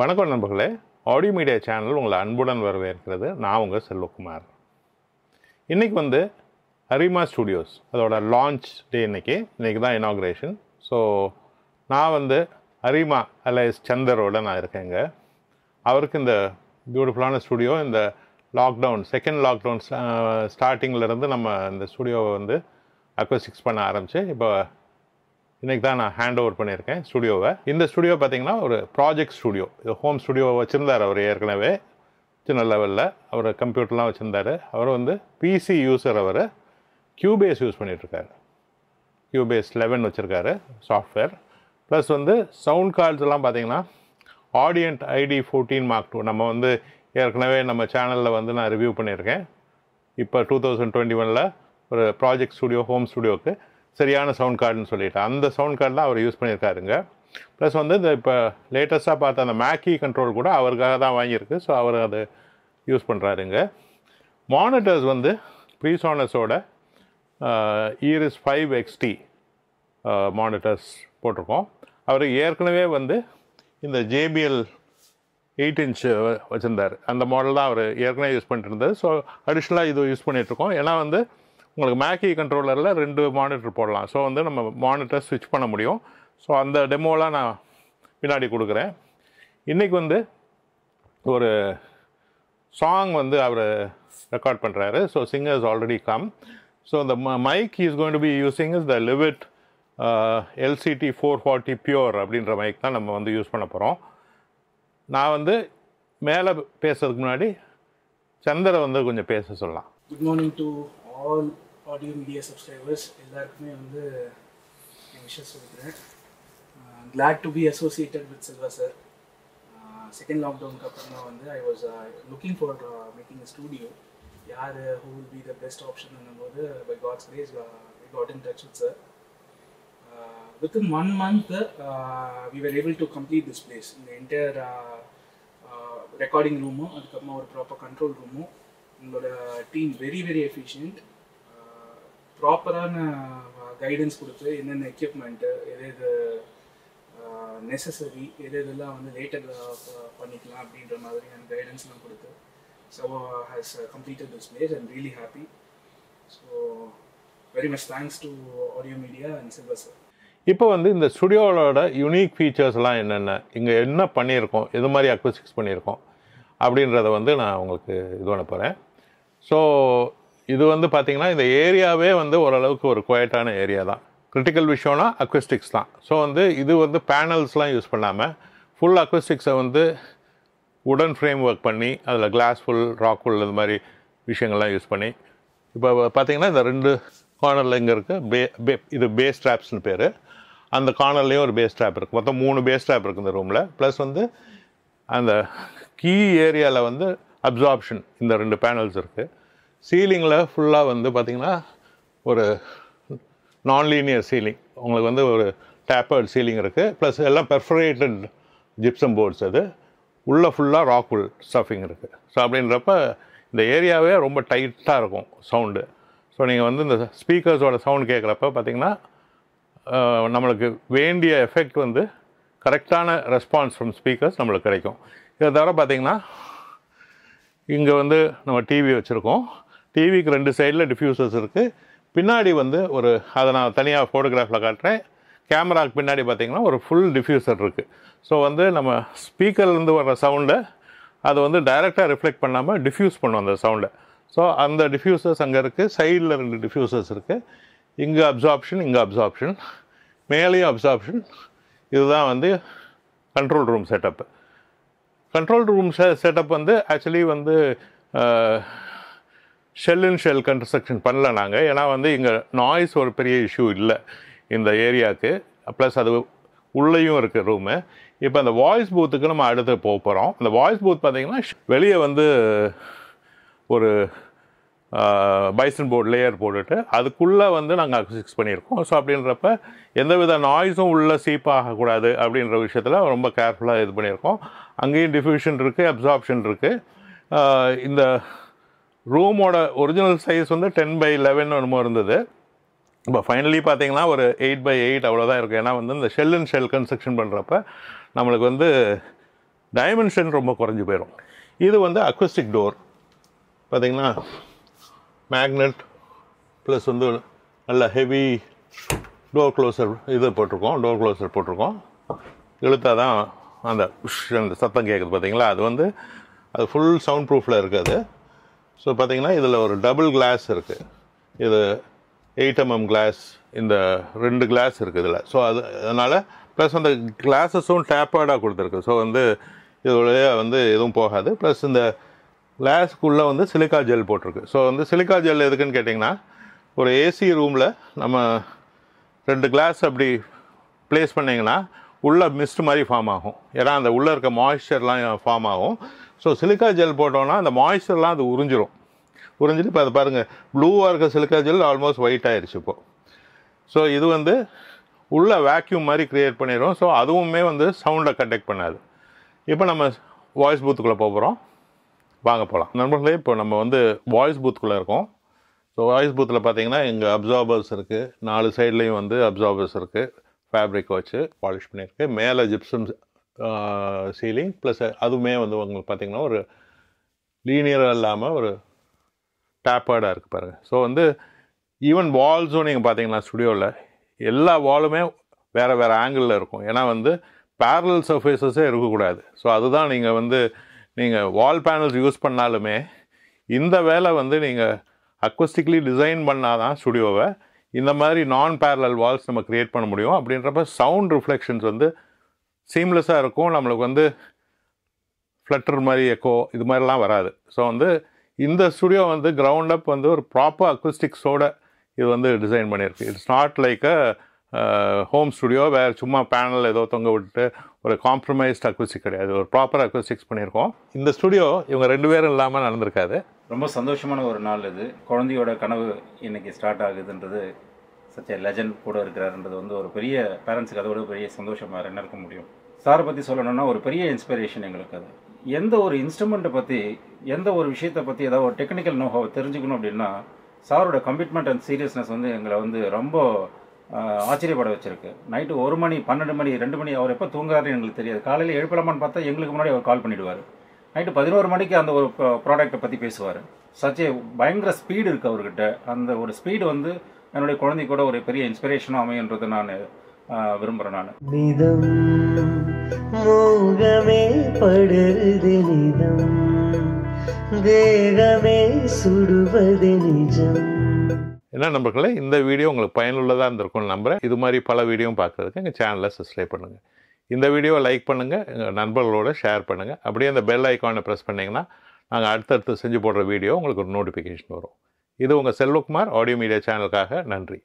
வணக்கம் நண்பர்களே, audio media channel உங்களை அன்புடன் வரவேற்கிறது. நான் உங்கள் செல்வகுமார். இன்றைக்கி அரிமா ஸ்டுடியோஸ் அதோட லான்ச் டே, இன்றைக்கி தான் இனாக்ரேஷன். ஸோ நான் அரிமா அலைஸ் சந்தரோட நான் இருக்கேங்க. அவருக்கு இந்த பியூட்டிஃபுல்லான ஸ்டுடியோ, இந்த லாக்டவுன் செகண்ட் ஸ்டார்டிங்கிலேருந்து நம்ம இந்த ஸ்டுடியோவை அக்வசிக்ஸ் பண்ண ஆரம்பித்து இப்போ இன்றைக்கி தான் நான் ஹேண்ட் ஓவர் பண்ணியிருக்கேன் ஸ்டுடியோவை. இந்த ஸ்டுடியோ பார்த்திங்கன்னா ஒரு ப்ராஜெக்ட் ஸ்டுடியோ. இது ஹோம் ஸ்டுடியோ வச்சுருந்தார் அவர் ஏற்கனவே சின்ன லெவலில். அவர் கம்ப்யூட்டர்லாம் வச்சுருந்தார். அவர் பிசி யூஸர். அவர் கியூபேஸ் யூஸ் பண்ணிகிட்ருக்காரு. கியூபேஸ் 11 வச்சுருக்காரு சாஃப்ட்வேர். ப்ளஸ் சவுண்ட் கார்ட்ஸ் எல்லாம் பார்த்திங்கன்னா ஆடியன்ட் ஐடி 14 மார்க் 2. நம்ம ஏற்கனவே நம்ம சேனலில் நான் ரிவ்யூ பண்ணியிருக்கேன். இப்போ 2021 ஒரு ப்ராஜெக்ட் ஸ்டுடியோ ஹோம் ஸ்டுடியோவுக்கு சரியான சவுண்ட் கார்டுன்னு சொல்லிவிட்டு அந்த சவுண்ட் கார்டு தான் அவர் யூஸ் பண்ணியிருக்காருங்க. ப்ளஸ் இந்த இப்போ லேட்டஸ்ட்டாக பார்த்த அந்த மேக்கி கண்ட்ரோல் கூட அவருக்காக தான் வாங்கியிருக்கு. ஸோ அவர் அதை யூஸ் பண்ணுறாருங்க. மானிட்டர்ஸ் ப்ரீசோனஸோட ஈரிஸ் 5 XT மானிட்டர்ஸ் போட்டிருக்கோம். அவர் ஏற்கனவே இந்த JBL 8 inch வச்சுருந்தார். அந்த மாடல் தான் அவர் ஏற்கனவே யூஸ் பண்ணிட்டு இருந்தார். ஸோ அடிஷ்னலாக இது யூஸ் பண்ணிகிட்ருக்கோம். ஏன்னா உங்களுக்கு மேக்கி கண்ட்ரோலரில் 2 மானிட்டர் போடலாம். ஸோ நம்ம மானிட்டர் ஸ்விட்ச் பண்ண முடியும். ஸோ அந்த டெமோலாம் நான் பின்னாடி கொடுக்குறேன். இன்றைக்கி ஒரு சாங் அவர் ரெக்கார்ட் பண்ணுறாரு. So singers already come. So இந்த mic is going to be using is the Lewitt LCT 440 Pure அப்படின்ற மைக் தான் நம்ம யூஸ் பண்ண போகிறோம். நான் மேலே பேசுறதுக்கு முன்னாடி சந்திர கொஞ்சம் பேச சொல்லலாம். Good morning to all audio media subscribers. எல்லாருக்குமே விஷஸ் சொல்லிக்கிறேன். Glad to be associated with Selva sir. Second லாக்டவுனுக்கு அப்புறமா I was looking for making a studio. யார் who will be the best option போது by God's grace I got in touch with sir. Within 1 month, we were able to complete this place. In the entire recording room, அதுக்கப்புறமா ஒரு proper control ரூமும் உங்களோட team very efficient. ப்ராப்பரான guidance கொடுத்து என்னென்ன equipment எது எது நெசசரி எது எதெல்லாம் லேட்டர் பண்ணிக்கலாம் அப்படின்ற மாதிரியான கைடன்ஸ்லாம் கொடுத்து Sava has completed this place. I'm really happy. So, very much thanks to Audio Media and Silva sir. இப்போ இந்த ஸ்டுடியோவோட யூனிக் ஃபீச்சர்ஸ்லாம் என்னென்ன, இங்கே என்ன பண்ணியிருக்கோம், எது மாதிரி அக்வசிக்ஸ் பண்ணியிருக்கோம் அப்படின்றத நான் உங்களுக்கு இது பண்ண போகிறேன். ஸோ இது பார்த்திங்கன்னா இந்த ஏரியாவே ஓரளவுக்கு ஒரு குவைட்டான ஏரியா தான். கிரிட்டிக்கல் விஷயம்னா அக்வஸ்டிக்ஸ் தான். ஸோ இது பேனல்ஸ்லாம் யூஸ் பண்ணாமல் ஃபுல் அக்வஸ்டிக்ஸை உடன் ஃப்ரேம் ஒர்க் பண்ணி அதில் கிளாஸ் ஃபுல் ராக் ஃபுல் இது மாதிரி விஷயங்கள்லாம் யூஸ் பண்ணி இப்போ பார்த்திங்கன்னா இந்த 2 கார்னரில் இங்கே இருக்குது இது பேஸ் ட்ராப்ஸ்னு பேர். அந்த கார்னர்லேயும் ஒரு பேஸ் ட்ராப் இருக்குது. மொத்தம் 3 பேஸ் ட்ராப் இருக்குது இந்த ரூமில். ப்ளஸ் அந்த கீ ஏரியாவில் அப்சார்ப்ஷன் இந்த 2 பேனல்ஸ் இருக்குது. சீலிங்கில் ஃபுல்லாக பார்த்திங்கன்னா ஒரு நான்லீனியர் சீலிங். உங்களுக்கு ஒரு டேப்பர்ட் சீலிங் இருக்குது. ப்ளஸ் எல்லாம் பெர்ஃபரேட்டட் ஜிப்சம் போர்ட்ஸ். அது உள்ளே ஃபுல்லாக ராக்வுல் ஸ்டஃபிங் இருக்குது. ஸோ அப்படின்றப்ப இந்த ஏரியாவே ரொம்ப டைட்டாக இருக்கும் சவுண்டு. ஸோ நீங்கள் இந்த ஸ்பீக்கர்ஸோட சவுண்ட் கேட்குறப்ப பார்த்திங்கன்னா நம்மளுக்கு வேண்டிய எஃபெக்ட் கரெக்டான ரெஸ்பான்ஸ் ஃப்ரம் ஸ்பீக்கர்ஸ் நம்மளுக்கு கிடைக்கும். இதை தவிர பார்த்திங்கன்னா இங்கே நம்ம டிவி வச்சுருக்கோம். டிவிக்கு 2 சைடில் டிஃப்யூசர்ஸ் இருக்குது. பின்னாடி ஒரு அதை நான் தனியாக ஃபோட்டோகிராஃபில் காட்டுறேன். கேமராவுக்கு பின்னாடி பார்த்திங்கன்னா ஒரு ஃபுல் டிஃப்யூசர் இருக்குது. ஸோ நம்ம ஸ்பீக்கர்லேருந்து வர்ற சவுண்டை அதை டைரெக்டாக ரிஃப்ளெக்ட் பண்ணாமல் டிஃப்யூஸ் பண்ணும் அந்த சவுண்டை. ஸோ அந்த டிஃப்யூசர்ஸ் அங்கே இருக்குது. சைடில் 2 டிஃப்யூசர்ஸ் இருக்குது. இங்கே அப்சார்ப்ஷன், இங்கே அப்சார்ப்ஷன், மேலேயும் அப்சார்ப்ஷன். இதுதான் control room setup. Control room setup actually shell and shell construction பண்ணல நாங்கள். ஏன்னா இங்கே நாய்ஸ் ஒரு பெரிய இஷ்யூ இல்லை இந்த ஏரியாவுக்கு. ப்ளஸ் அது உள்ளேயும் இருக்குது ரூமு. இப்போ அந்த வாய்ஸ் பூத்துக்கு நம்ம அடுத்து போக போகிறோம். அந்த வாய்ஸ் பூத் பார்த்திங்கன்னா வெளியே ஒரு பைசன் போர்டு லேயர் போட்டுட்டு அதுக்குள்ளே நாங்கள் அக்வசிக்ஸ் பண்ணியிருக்கோம். ஸோ அப்படின்றப்ப எந்தவித நாய்ஸும் உள்ளே சீப்பாகக்கூடாது அப்படின்ற விஷயத்தில் ரொம்ப கேர்ஃபுல்லாக இது பண்ணியிருக்கோம். அங்கேயும் டிஃப்யூஷன் இருக்குது, அப்சார்ப்ஷன் இருக்குது. இந்த ரூமோட ஒரிஜினல் சைஸ் 10 by 11 என்னமோ இருந்தது. இப்போ ஃபைனலி பார்த்திங்கன்னா ஒரு 8 by 8 அவ்வளோதான் இருக்குது. ஏன்னா இந்த ஷெல் அண்ட் ஷெல் கன்ஸ்ட்ரக்ஷன் பண்ணுறப்ப நம்மளுக்கு dimension romba koranju poirum. Idu vanda acoustic door pathina magnet plus vandu nalla heavy door closer idu potirukom, door closer potirukom. Ilutha da andha satham kekudhu pathina adu vandu adu full sound proof la irukku. So pathina idhula or double glass irukku. Idu 8 mm glass in the rendu glass irukku idhula. So adanala plus on the glasses on tapered ah kuduthirukku. So vandu idhula vandu edum pogadu plus in the glass kulla vandu silica gel potirukku. So vandu silica gel edukku nu kettingna or AC room la nama rendu glass appadi place panningna ulla mist mari form agum. Era and ulla irukka moisture la form agum. So silica gel potona and moisture la adu urunjirum. Urunjittu pa parunga blue ah irukka silica gel almost white aayirchu po. So idu vandu உள்ள vacuum மாதிரி create பண்ணிரோம். So அதுவுமே வந்து சவுண்ட conduct பண்ணாது. இப்போ நம்ம voice பூத்துக்குள்ள போறோம். வாங்க போலாம். நண்பர்களே இப்போ நம்ம வந்து வாய்ஸ் பூத்துக்குள்ள இருக்கோம். சோ வாய்ஸ் பூத்துல பாத்தீங்கன்னா இங்க அப்சார்பர்ஸ் இருக்கு. நாலு சைடுலயும் வந்து அப்சார்பர்ஸ் இருக்கு. ஃபேப்ரிக் வச்சு பாலிஷ் பண்ணிருக்கு. மேலே ஜிப்சம் சீலிங் பிளஸ் அதுமே வந்து உங்களுக்கு பாத்தீங்கன்னா ஒரு லீனியரா இல்லாம ஒரு டேப்பர்டா இருக்கு பாருங்க. சோ வந்து ஈவன் வால்ஸ் நீங்க பாத்தீங்கன்னா ஸ்டுடியோல எல்லா வாலுமே வேற வேற ஆங்கிள்ல இருக்கும். ஏனா வந்து parallel surfaces இருக்க கூடாது. சோ அதுதான் நீங்க வந்து நீங்க வால் பேனல்ஸ் யூஸ் பண்ணாலுமே இந்த வேளை வந்து நீங்க acoustically டிசைன் பண்ணாதான் ஸ்டுடியோவை இந்த மாதிரி நான் parallel walls நம்ம கிரியேட் பண்ண முடியும். அப்படின்றப்ப சவுண்ட் ரிஃப்ளெக்ஷன்ஸ் வந்து சீம்லெஸ்ஸா இருக்கும். நமக்கு வந்து ஃப்ளட்டர் மாதிரி எக்கோ இது மாதிரி எல்லாம் வராது. சோ வந்து இந்த ஸ்டுடியோ வந்து கிரவுண்ட் அப் வந்து ஒரு ப்ராப்பர் அக்யூஸ்டிக்ஸோட இது வந்து டிசைன் பண்ணியிருக்கு. It's not like a home studio வேற சும்மா பேனல் ஏதோ தொங்க விட்டுட்டு ஒரு காம்ப்ரமைஸ்ட் அக்யூஸ்டிக் கிடையாது. ஒரு ப்ராப்பர் அக்யூஸ்டிக்ஸ் பண்ணியிருக்கோம். இந்த ஸ்டுடியோ இவங்க ரெண்டு பேரும் இல்லாமல் நடந்திருக்காது. ரொம்ப சந்தோஷமான ஒரு நாள் இது. குழந்தையோட கனவு இன்னைக்கு ஸ்டார்ட் ஆகுதுன்றது சச்ச லெஜண்ட் கூட இருக்கிறாருன்றது வந்து ஒரு பெரிய பேரண்ட்ஸுக்கு அதோட பெரிய சந்தோஷமாக என்ன இருக்க முடியும். சாரை பற்றி சொல்லணும்னா ஒரு பெரிய இன்ஸ்பிரேஷன் எங்களுக்கு. அது எந்த ஒரு இன்ஸ்ட்ருமெண்ட்டை பற்றி எந்த ஒரு விஷயத்தை பற்றி ஏதாவது ஒரு டெக்னிக்கல் நோவை தெரிஞ்சுக்கணும் அப்படின்னா சாரோட கமிட்மெண்ட் அண்ட் சீரியஸ்னஸ் வந்து எங்களை வந்து ரொம்ப ஆச்சரியப்பட வச்சிருக்கு. நைட்டு 1 மணி 12 மணி 2 மணி அவர் எப்போ தூங்குறாருன்னு எங்களுக்கு தெரியாது. காலையில் எழுப்பலாமான்னு பார்த்தா எங்களுக்கு முன்னாடி அவர் கால் பண்ணிடுவார். நைட்டு 11 மணிக்கு அந்த ஒரு ப்ராடக்ட்டை பற்றி பேசுவார். சச்சே பயங்கர ஸ்பீடு இருக்குது அவர்கிட்ட. அந்த ஒரு ஸ்பீடு வந்து என்னுடைய குழந்தை கூட ஒரு பெரிய இன்ஸ்பிரேஷனாக அமையன்றது நான் விரும்புகிறேன். நான் என்ன நம்பர்களே, இந்த வீடியோ உங்களுக்கு பயனுள்ளதாக இருந்திருக்கும்னு நம்புகிறேன். இது மாதிரி பல வீடியோவும் பார்க்குறதுக்கு எங்கள் சேனலை சப்ஸ்கிரைப் பண்ணுங்கள். இந்த வீடியோவை லைக் பண்ணுங்கள், எங்கள் நண்பர்களோடு ஷேர் பண்ணுங்கள். அப்படியே அந்த பெல் ஐக்கானை ப்ரெஸ் பண்ணிங்கன்னா நாங்கள் அடுத்தடுத்து செஞ்சு போடுற வீடியோ உங்களுக்கு ஒரு நோட்டிஃபிகேஷன் வரும். இது உங்கள் செல்வகுமார் ஆடியோ மீடியா சேனலுக்காக நன்றி.